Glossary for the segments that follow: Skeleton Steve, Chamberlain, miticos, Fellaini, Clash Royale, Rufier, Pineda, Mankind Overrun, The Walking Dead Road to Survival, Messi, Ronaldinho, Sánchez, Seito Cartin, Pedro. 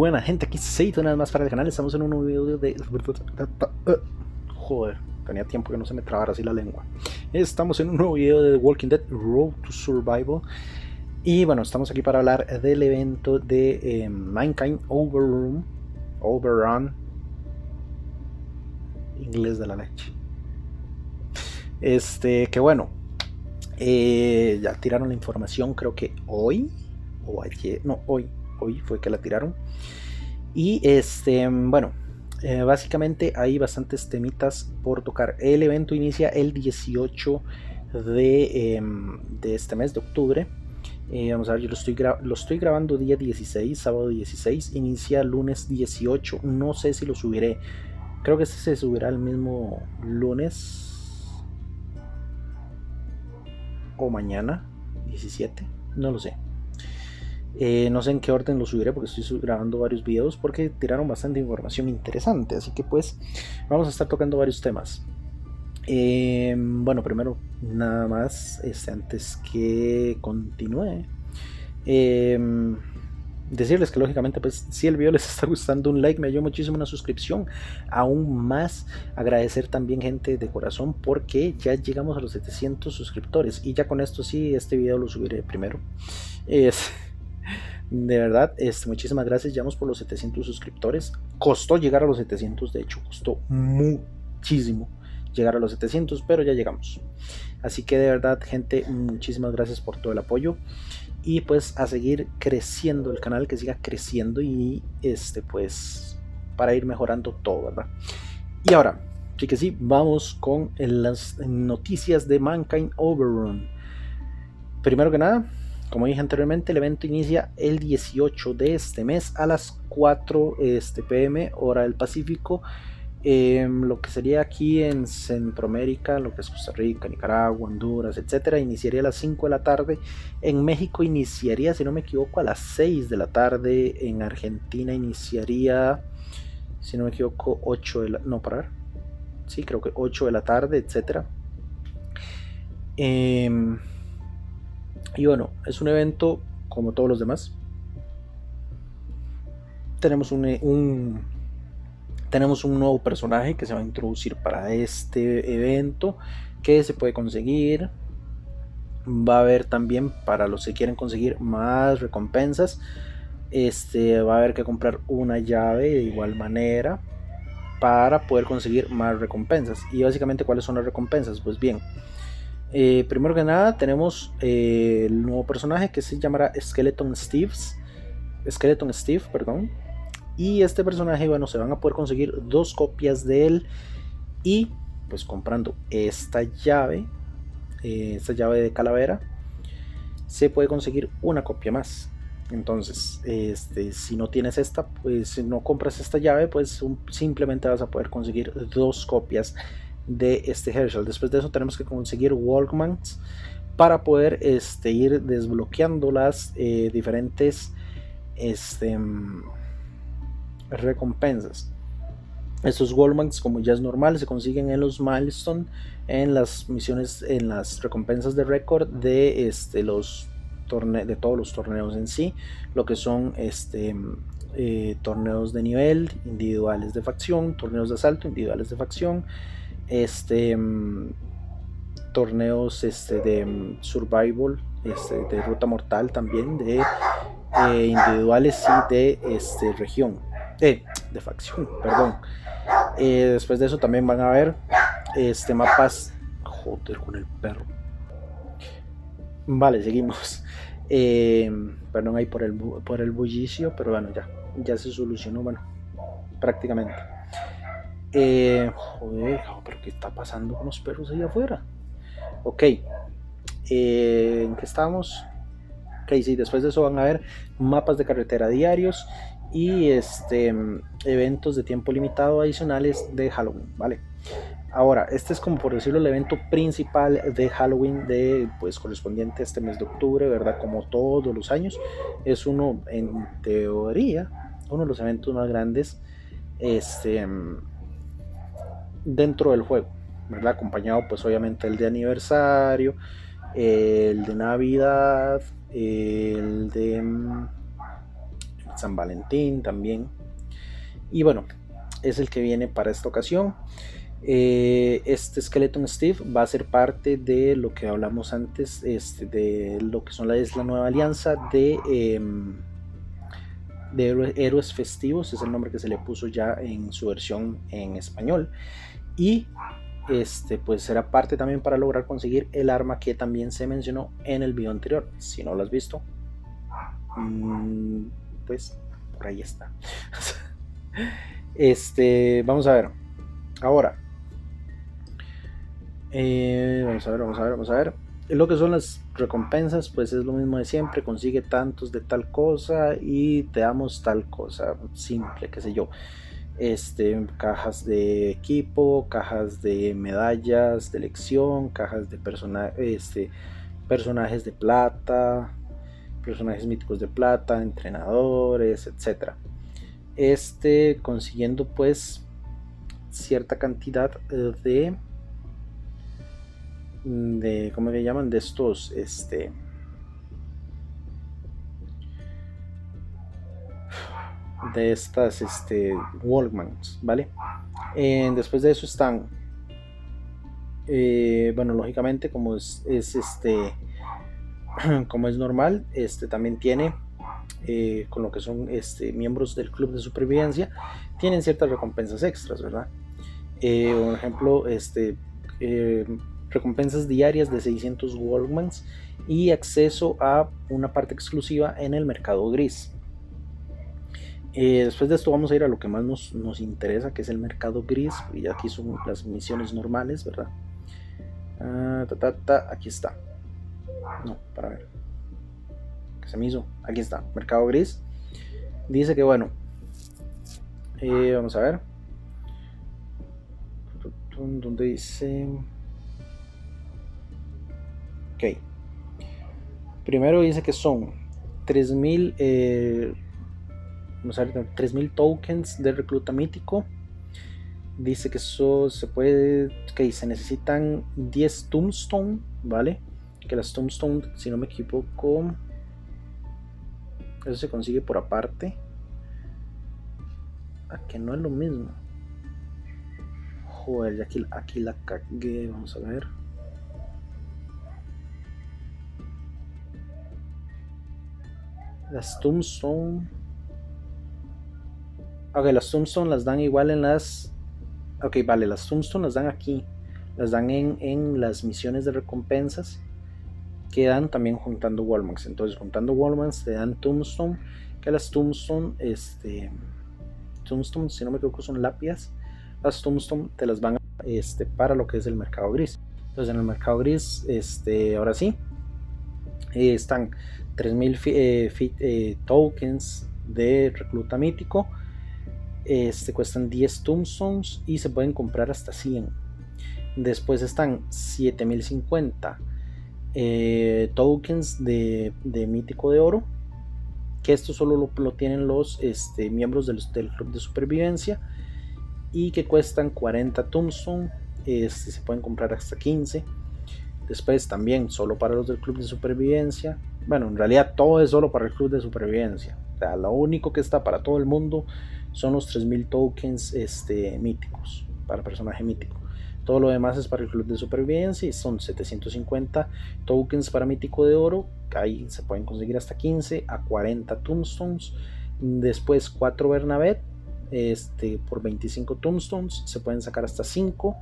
buena gente, aquí Seito nada más para el canal. Estamos en un nuevo video de... Joder, tenía tiempo que no se me trabara así la lengua. Estamos en un nuevo video de The Walking Dead Road to Survival. Y bueno, estamos aquí para hablar del evento de Mankind Overrun. Inglés de la leche. Que bueno, ya tiraron la información, creo que hoy o ayer, no, hoy fue que la tiraron. Y bueno, básicamente hay bastantes temitas por tocar. El evento inicia el 18 de este mes de octubre. Vamos a ver, yo lo estoy grabando día 16, sábado 16, inicia lunes 18. No sé si lo subiré, creo que este se subirá el mismo lunes o mañana 17, no lo sé. No sé en qué orden lo subiré porque estoy grabando varios videos, porque tiraron bastante información interesante, así que pues vamos a estar tocando varios temas. Bueno, primero nada más, antes que continúe, decirles que lógicamente pues si el video les está gustando, un like me ayudó muchísimo, una suscripción aún más. Agradecer también, gente, de corazón, porque ya llegamos a los 700 suscriptores y ya con esto sí, este video lo subiré primero. De verdad, muchísimas gracias, llegamos por los 700 suscriptores. Costó llegar a los 700, de hecho costó muchísimo llegar a los 700, pero ya llegamos. Así que de verdad, gente, muchísimas gracias por todo el apoyo. Y pues a seguir creciendo el canal, que siga creciendo y pues para ir mejorando todo, ¿verdad? Y ahora, sí que sí, vamos con las noticias de Mankind Overrun. Primero que nada, como dije anteriormente, el evento inicia el 18 de este mes a las 4 pm hora del Pacífico. Lo que sería aquí en Centroamérica, lo que es Costa Rica, Nicaragua, Honduras, etcétera, iniciaría a las 5 de la tarde. En México iniciaría, si no me equivoco, a las 6 de la tarde. En Argentina iniciaría, si no me equivoco, 8 de la... no, parar, sí, creo que 8 de la tarde, etcétera. Y bueno, es un evento como todos los demás. Tenemos un nuevo personaje que se va a introducir para este evento, que se puede conseguir. Va a haber también, para los que quieren conseguir más recompensas, va a haber que comprar una llave de igual manera para poder conseguir más recompensas. Y básicamente, ¿cuáles son las recompensas? Pues bien, primero que nada tenemos el nuevo personaje que se llamará Skeleton Steve, perdón. Y este personaje, bueno, se van a poder conseguir 2 copias de él. Y pues comprando esta llave de calavera, se puede conseguir una copia más. Entonces, si no tienes esta, pues si no compras esta llave, pues simplemente vas a poder conseguir 2 copias de este Herschel. Después de eso tenemos que conseguir Walkmans para poder ir desbloqueando las diferentes... recompensas. Estos Walkmans, como ya es normal, se consiguen en los milestones, en las misiones, en las recompensas de récord de de todos los torneos en sí, lo que son torneos de nivel, individuales de facción, torneos de asalto, individuales de facción, torneos de survival, de ruta mortal también, de individuales y de región. De facción, perdón. Después de eso también van a ver mapas. Joder, con el perro. Vale, seguimos. Perdón ahí por el bullicio, pero bueno, ya se solucionó, bueno, prácticamente. Joder, pero ¿qué está pasando con los perros ahí afuera? Ok, ¿en qué estamos? Ok, sí, después de eso van a ver mapas de carretera diarios y eventos de tiempo limitado adicionales de Halloween, ¿vale? Ahora, este es como, por decirlo, el evento principal de Halloween, pues correspondiente a este mes de octubre, ¿verdad? Como todos los años, es uno, en teoría, uno de los eventos más grandes dentro del juego, ¿verdad? Acompañado pues obviamente el de aniversario, el de Navidad, el de San Valentín también. Y bueno, es el que viene para esta ocasión. Este Skeleton Steve va a ser parte de lo que hablamos antes, de lo que son la nueva alianza de héroes festivos, es el nombre que se le puso ya en su versión en español, y pues será parte también para lograr conseguir el arma que también se mencionó en el video anterior. Si no lo has visto, pues por ahí está. Vamos a ver ahora, vamos a ver lo que son las recompensas. Pues es lo mismo de siempre: consigue tantos de tal cosa y te damos tal cosa simple, qué sé yo, cajas de equipo, cajas de medallas de elección, cajas de personajes de plata, personajes míticos de plata, entrenadores, etcétera. Consiguiendo pues cierta cantidad de ¿cómo le llaman? De estos, de estas, Walkmans, ¿vale? Después de eso están, bueno, lógicamente como como es normal, también tiene, con lo que son miembros del club de supervivencia, tienen ciertas recompensas extras, ¿verdad? Por ejemplo, recompensas diarias de 600 Walkmans y acceso a una parte exclusiva en el mercado gris. Después de esto vamos a ir a lo que más nos interesa, que es el mercado gris, y aquí son las misiones normales, ¿verdad? Aquí está. No, para ver qué se me hizo. Aquí está, mercado gris. Dice que bueno, vamos a ver dónde dice. Ok, primero dice que son 3000, vamos a ver, 3000 tokens de recluta mítico. Dice que eso se puede, que se necesitan 10 tombstone, ¿vale? Que las tombstone, si no me equivoco, eso se consigue por aparte. A que no es lo mismo. Joder, aquí la cagué. Vamos a ver. Las tombstone. Ok, las tombstone las dan igual en las. Ok, vale, las tombstone las dan aquí. Las dan en las misiones de recompensas. Quedan también juntando Walkmans. Entonces juntando Walkmans te dan tombstone, que las tombstone, tombstone, si no me equivoco, son lápidas. Las tombstone te las van a, para lo que es el mercado gris. Entonces en el mercado gris, ahora sí, están 3000 tokens de recluta mítico, cuestan 10 tombstones y se pueden comprar hasta 100. Después están 7050 tokens de mítico de oro, que esto solo lo tienen los miembros del club de supervivencia, y que cuestan 40 tombstone, se pueden comprar hasta 15. Después también solo para los del club de supervivencia. Bueno, en realidad todo es solo para el club de supervivencia, o sea, lo único que está para todo el mundo son los 3000 tokens míticos, para personaje mítico. Todo lo demás es para el club de supervivencia y son 750 tokens para mítico de oro. Ahí se pueden conseguir hasta 15 a 40 tombstones. Después 4 Bernabet, por 25 tombstones se pueden sacar hasta 5.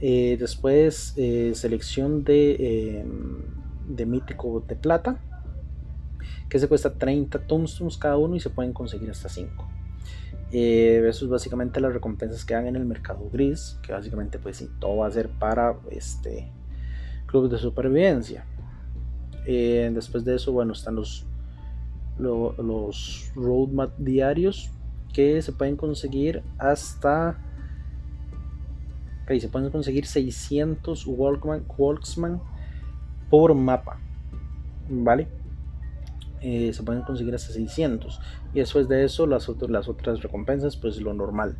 Después selección de mítico de plata, que se cuesta 30 tombstones cada uno y se pueden conseguir hasta 5. Eso es básicamente las recompensas que dan en el mercado gris, que básicamente pues sí, todo va a ser para club de supervivencia. Después de eso, bueno, están los roadmap diarios, que se pueden conseguir hasta, okay, se pueden conseguir 600 Walkman por mapa, ¿vale? Se pueden conseguir hasta 600. Y después de eso las otras recompensas, pues lo normal,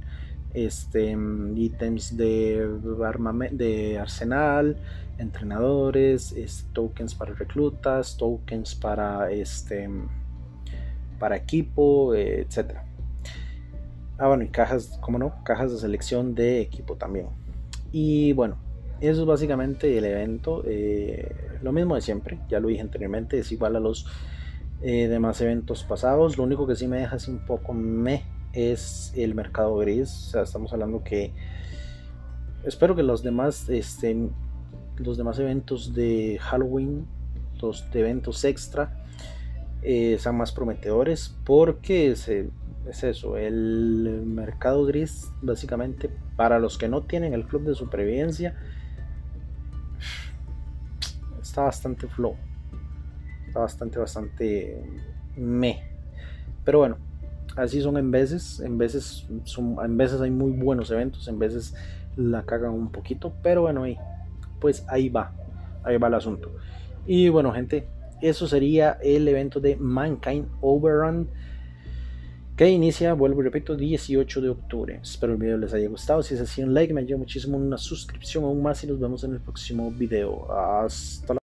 ítems de arsenal, entrenadores, tokens para reclutas, tokens para para equipo, etcétera. Ah, bueno, y cajas, ¿cómo no? Cajas de selección de equipo también. Y bueno, eso es básicamente el evento. Lo mismo de siempre, ya lo dije anteriormente, es igual a los demás eventos pasados. Lo único que sí me deja así un poco es el mercado gris. O sea, estamos hablando que espero que los demás, los demás eventos de Halloween, los eventos extra, sean más prometedores, porque es eso, el mercado gris básicamente para los que no tienen el club de supervivencia está bastante flojo, está bastante meh. Pero bueno, así son en veces hay muy buenos eventos, en veces la cagan un poquito, pero bueno, ahí pues ahí va el asunto. Y bueno, gente, eso sería el evento de Mankind Overrun, que inicia, vuelvo y repito, 18 de octubre. Espero el video les haya gustado. Si es así, un like me ayuda muchísimo, una suscripción aún más, y nos vemos en el próximo video. Hasta luego.